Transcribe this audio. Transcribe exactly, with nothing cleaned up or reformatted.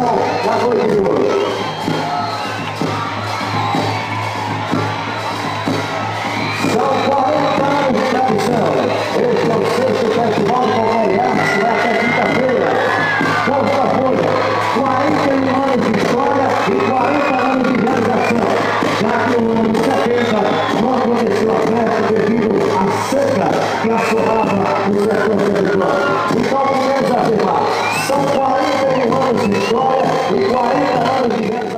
quarenta anos de história e quarenta anos de